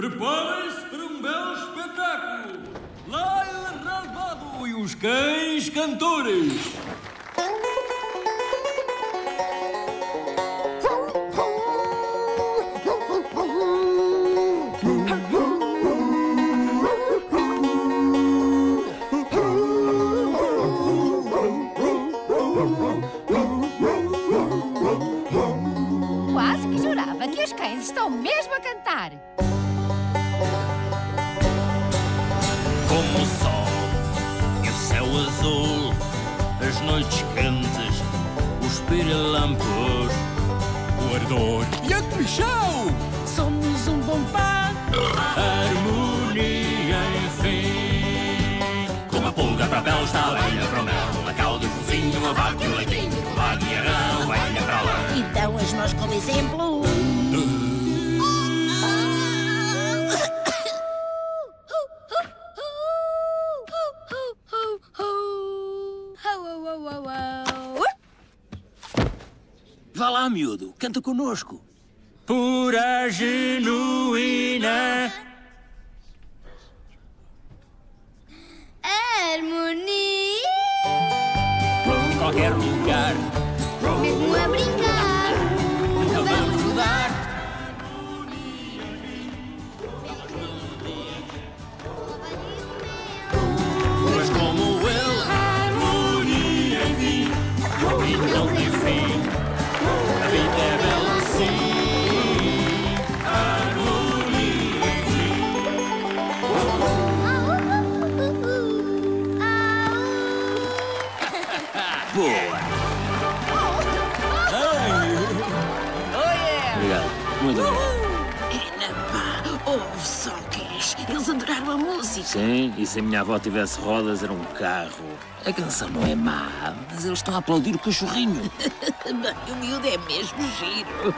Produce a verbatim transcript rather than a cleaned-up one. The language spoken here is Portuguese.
Preparem-se para um belo espetáculo. Lyle Ralvado e os Cães Cantores. Quase que jurava que os cães estão mesmo a cantar. Como o sol e o céu azul, as noites quentes, os pirilampos, o ardor e a comichão, somos um bom par. Harmonia enfim. Como a pulga para a pele está a orelha para o mel, a cauda e o fofinho, a vaca e o leitinho, o vago e a rã, a orelha para lá. Então as nós como exemplo. Vá lá, miúdo, canta conosco. Pura genuína harmonia. Por qualquer lugar, mesmo a brincar, nunca vamos mudar. Mas como ele, harmonia em mim, e tão difícil. A vida é bela assim, harmonia em si. Boa! Obrigado, muito obrigado. Ouve só que eles adoraram a música. Sim, e se a minha avó tivesse rodas era um carro. A canção não é má, mas eles estão a aplaudir o cachorrinho. O miúdo é mesmo giro.